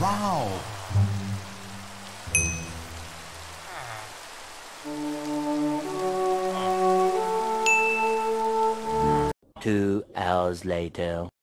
Wow. 2 hours later.